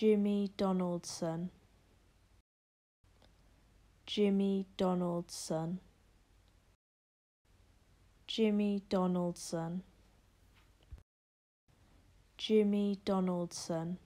Jimmy Donaldson. Jimmy Donaldson. Jimmy Donaldson. Jimmy Donaldson.